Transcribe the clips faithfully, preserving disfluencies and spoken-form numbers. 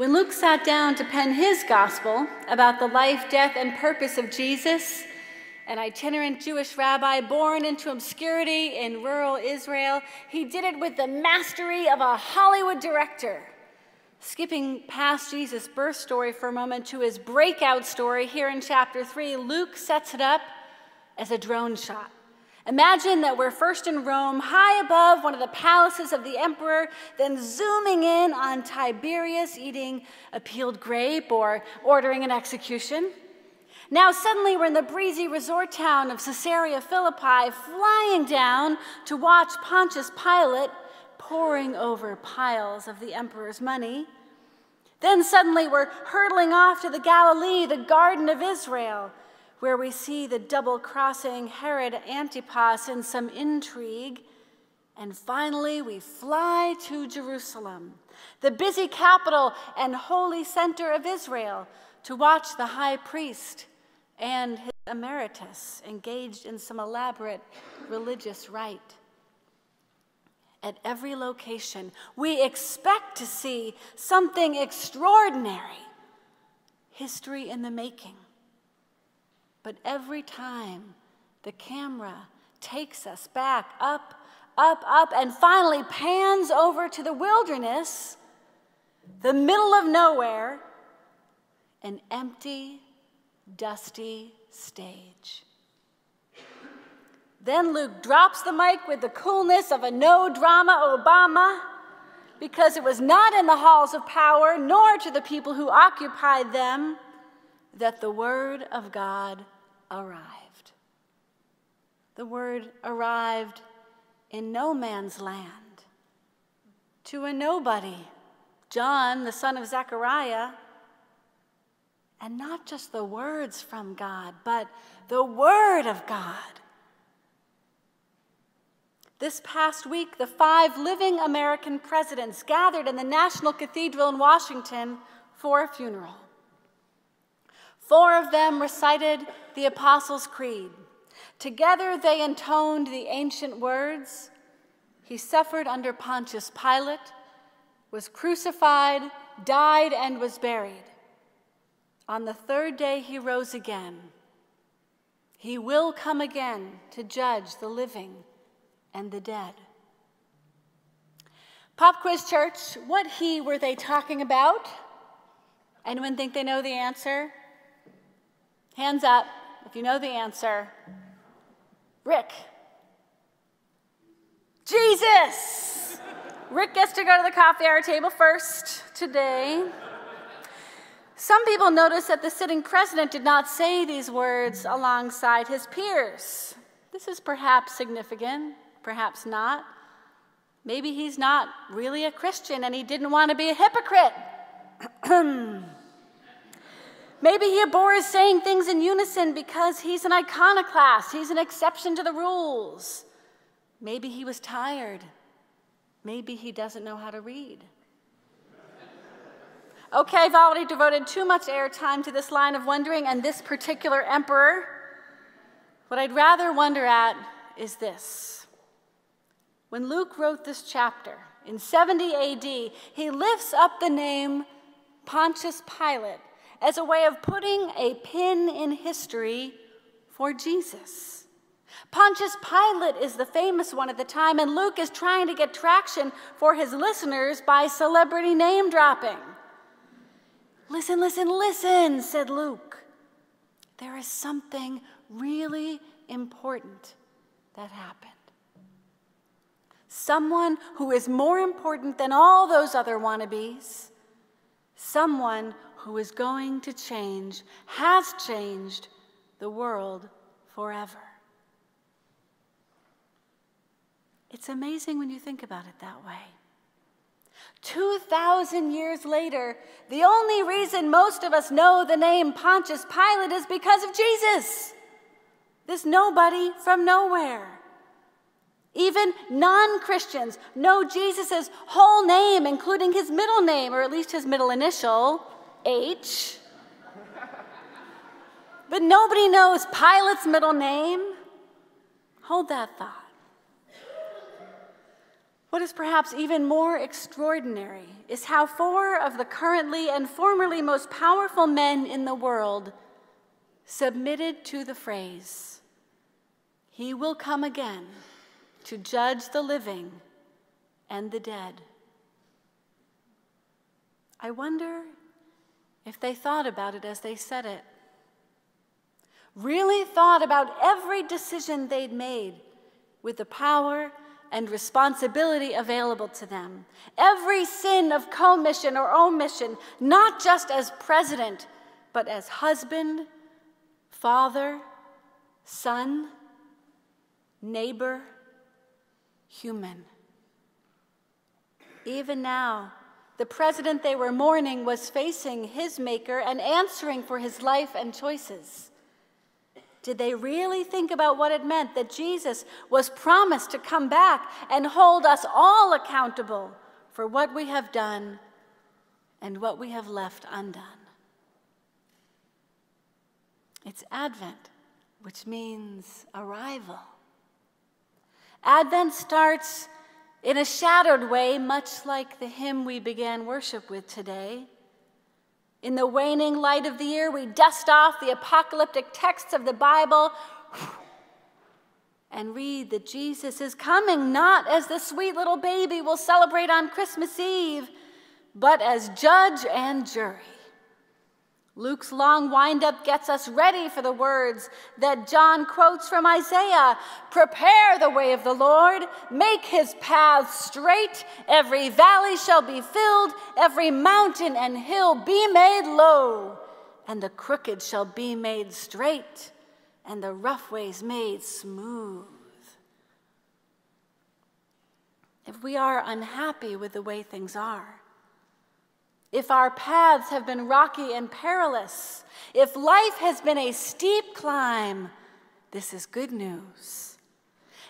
When Luke sat down to pen his gospel about the life, death, and purpose of Jesus, an itinerant Jewish rabbi born into obscurity in rural Israel, he did it with the mastery of a Hollywood director. Skipping past Jesus' birth story for a moment to his breakout story here in chapter three, Luke sets it up as a drone shot. Imagine that we're first in Rome, high above one of the palaces of the emperor, then zooming in on Tiberius eating a peeled grape or ordering an execution. Now suddenly we're in the breezy resort town of Caesarea Philippi, flying down to watch Pontius Pilate pouring over piles of the emperor's money. Then suddenly we're hurtling off to the Galilee, the Garden of Israel, where we see the double-crossing Herod Antipas in some intrigue. And finally, we fly to Jerusalem, the busy capital and holy center of Israel, to watch the high priest and his emeritus engaged in some elaborate religious rite. At every location, we expect to see something extraordinary, history in the making. But every time the camera takes us back up, up, up, and finally pans over to the wilderness, the middle of nowhere, an empty, dusty stage. Then Luke drops the mic with the coolness of a no-drama Obama, because it was not in the halls of power, nor to the people who occupied them, that the word of God arrived. The word arrived in no man's land, to a nobody, John, the son of Zechariah. And not just the words from God, but the word of God. This past week, the five living American presidents gathered in the National Cathedral in Washington for a funeral. Four of them recited the Apostles' Creed. Together they intoned the ancient words, "He suffered under Pontius Pilate, was crucified, died, and was buried. On the third day he rose again. He will come again to judge the living and the dead." Pop quiz, church, what he were they talking about? Anyone think they know the answer? Hands up if you know the answer. Rick. Jesus! Rick gets to go to the coffee hour table first today. Some people noticed that the sitting president did not say these words alongside his peers. This is perhaps significant, perhaps not. Maybe he's not really a Christian and he didn't want to be a hypocrite. Maybe he abhors saying things in unison because he's an iconoclast, he's an exception to the rules. Maybe he was tired. Maybe he doesn't know how to read. Okay, I've already devoted too much airtime to this line of wondering and this particular emperor. What I'd rather wonder at is this. When Luke wrote this chapter in seventy A D, he lifts up the name Pontius Pilate as a way of putting a pin in history for Jesus. Pontius Pilate is the famous one at the time, and Luke is trying to get traction for his listeners by celebrity name dropping. "Listen, listen, listen," said Luke. There is something really important that happened. Someone who is more important than all those other wannabes. Someone who is going to change, has changed the world forever. It's amazing when you think about it that way. two thousand years later, the only reason most of us know the name Pontius Pilate is because of Jesus, this nobody from nowhere. Even non-Christians know Jesus' whole name, including his middle name, or at least his middle initial, H. But nobody knows Pilate's middle name. Hold that thought. What is perhaps even more extraordinary is how four of the currently and formerly most powerful men in the world submitted to the phrase, "He will come again to judge the living and the dead." I wonder if they thought about it as they said it, really thought about every decision they'd made with the power and responsibility available to them. Every sin of commission or omission, not just as president, but as husband, father, son, neighbor, human. Even now, the president they were mourning was facing his maker and answering for his life and choices. Did they really think about what it meant that Jesus was promised to come back and hold us all accountable for what we have done and what we have left undone? It's Advent, which means arrival. Advent starts in a shadowed way, much like the hymn we began worship with today. In the waning light of the year, we dust off the apocalyptic texts of the Bible and read that Jesus is coming, not as the sweet little baby we'll celebrate on Christmas Eve, but as judge and jury. Luke's long wind-up gets us ready for the words that John quotes from Isaiah, "Prepare the way of the Lord, make his path straight, every valley shall be filled, every mountain and hill be made low, and the crooked shall be made straight, and the rough ways made smooth." If we are unhappy with the way things are, if our paths have been rocky and perilous, if life has been a steep climb, this is good news.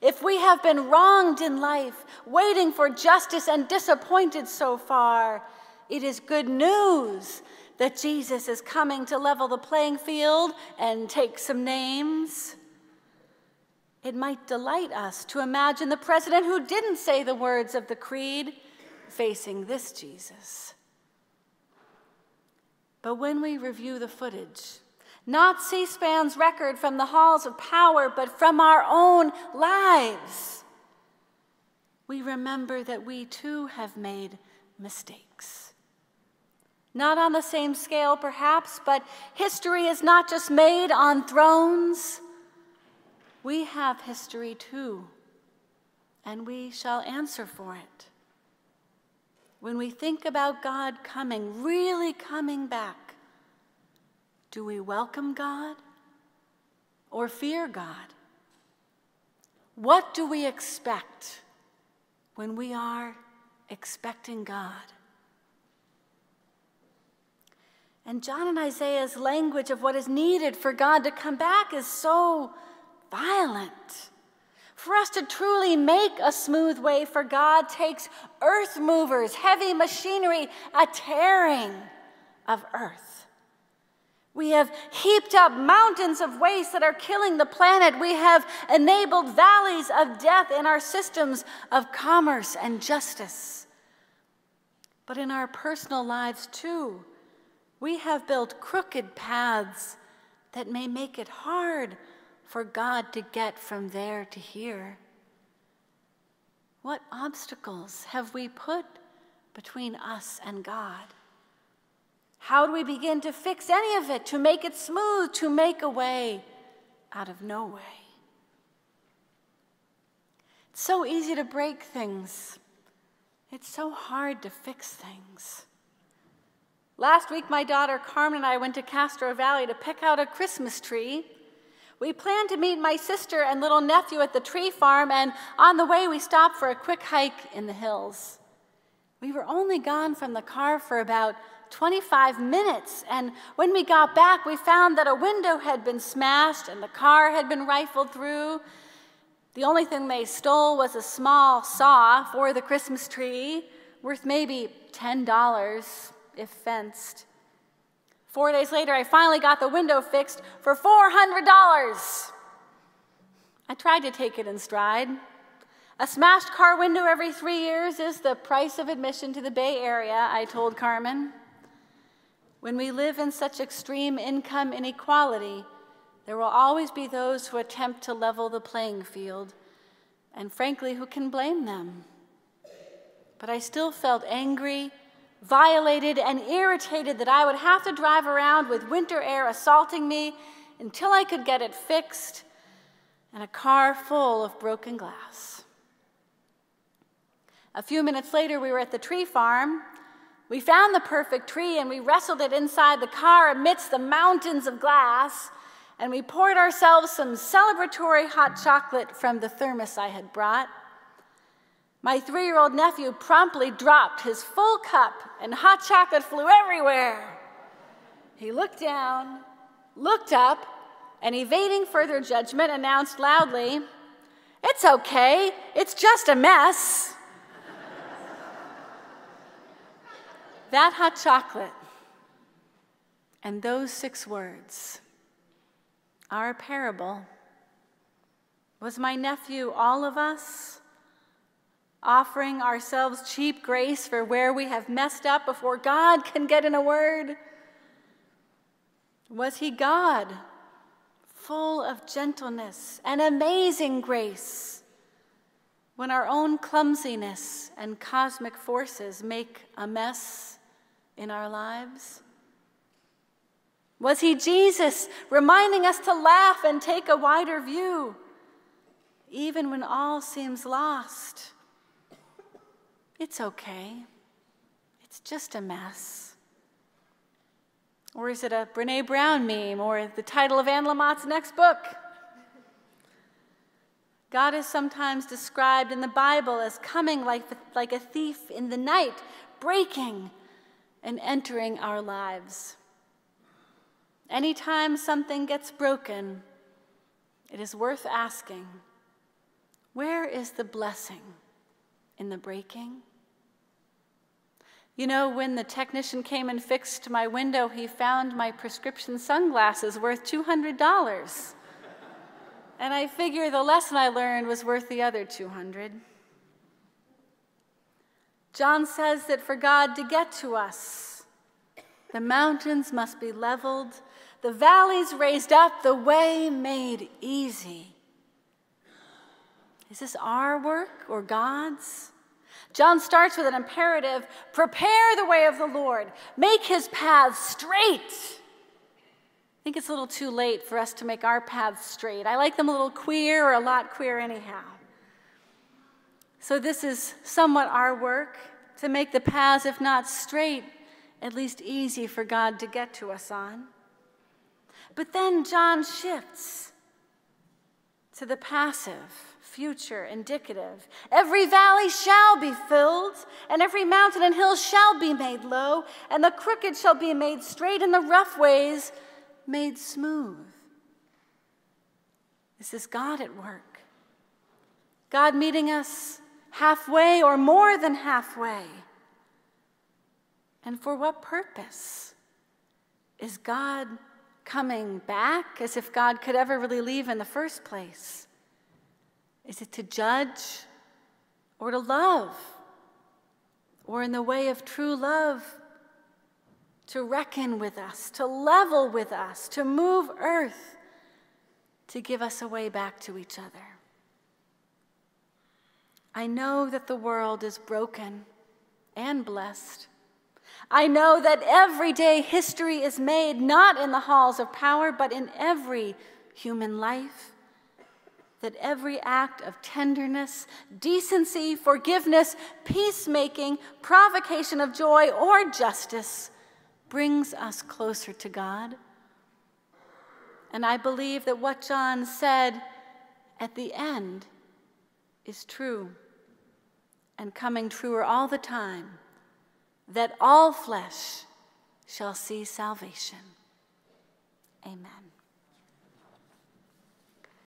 If we have been wronged in life, waiting for justice and disappointed so far, it is good news that Jesus is coming to level the playing field and take some names. It might delight us to imagine the president who didn't say the words of the creed facing this Jesus. But when we review the footage, not C-SPAN's record from the halls of power, but from our own lives, we remember that we too have made mistakes. Not on the same scale, perhaps, but history is not just made on thrones. We have history too, and we shall answer for it. When we think about God coming, really coming back, do we welcome God or fear God? What do we expect when we are expecting God? And John and Isaiah's language of what is needed for God to come back is so violent. For us to truly make a smooth way for God takes earth movers, heavy machinery, a tearing of earth. We have heaped up mountains of waste that are killing the planet. We have enabled valleys of death in our systems of commerce and justice. But in our personal lives too, we have built crooked paths that may make it hard for God to get from there to here. What obstacles have we put between us and God? How do we begin to fix any of it, to make it smooth, to make a way out of no way? It's so easy to break things. It's so hard to fix things. Last week, my daughter Carmen and I went to Castro Valley to pick out a Christmas tree. We planned to meet my sister and little nephew at the tree farm, and on the way we stopped for a quick hike in the hills. We were only gone from the car for about twenty-five minutes, and when we got back, we found that a window had been smashed and the car had been rifled through. The only thing they stole was a small saw for the Christmas tree, worth maybe ten dollars if fenced. Four days later, I finally got the window fixed for four hundred dollars. I tried to take it in stride. A smashed car window every three years is the price of admission to the Bay Area, I told Carmen. When we live in such extreme income inequality, there will always be those who attempt to level the playing field, and frankly, who can blame them? But I still felt angry, violated, and irritated that I would have to drive around with winter air assaulting me until I could get it fixed, and a car full of broken glass. A few minutes later, we were at the tree farm. We found the perfect tree, and we wrestled it inside the car amidst the mountains of glass, and we poured ourselves some celebratory hot chocolate from the thermos I had brought. My three-year-old nephew promptly dropped his full cup, and hot chocolate flew everywhere. He looked down, looked up, and evading further judgment, announced loudly, "It's okay, it's just a mess." That hot chocolate and those six words, our parable, was my nephew, all of us, offering ourselves cheap grace for where we have messed up before God can get in a word? Was he God, full of gentleness and amazing grace, when our own clumsiness and cosmic forces make a mess in our lives? Was he Jesus, reminding us to laugh and take a wider view, even when all seems lost? It's okay, it's just a mess. Or is it a Brene Brown meme or the title of Anne Lamott's next book? God is sometimes described in the Bible as coming like, like a thief in the night, breaking and entering our lives. Anytime something gets broken, it is worth asking, where is the blessing in the breaking? You know, when the technician came and fixed my window, he found my prescription sunglasses worth two hundred dollars. And I figure the lesson I learned was worth the other two hundred. John says that for God to get to us, the mountains must be leveled, the valleys raised up, the way made easy. Is this our work or God's? John starts with an imperative, prepare the way of the Lord, make his paths straight. I think it's a little too late for us to make our paths straight. I like them a little queer or a lot queer anyhow. So this is somewhat our work, to make the paths, if not straight, at least easy for God to get to us on. But then John shifts to the passive, future, indicative. Every valley shall be filled, and every mountain and hill shall be made low, and the crooked shall be made straight, and the rough ways made smooth. This is God at work. God meeting us halfway or more than halfway. And for what purpose? Is God coming back, as if God could ever really leave in the first place? Is it to judge or to love? Or in the way of true love, to reckon with us, to level with us, to move earth, to give us a way back to each other? I know that the world is broken and blessed. I know that every day history is made, not in the halls of power, but in every human life. That every act of tenderness, decency, forgiveness, peacemaking, provocation of joy, or justice brings us closer to God. And I believe that what John said at the end is true, and coming truer all the time, that all flesh shall see salvation. Amen.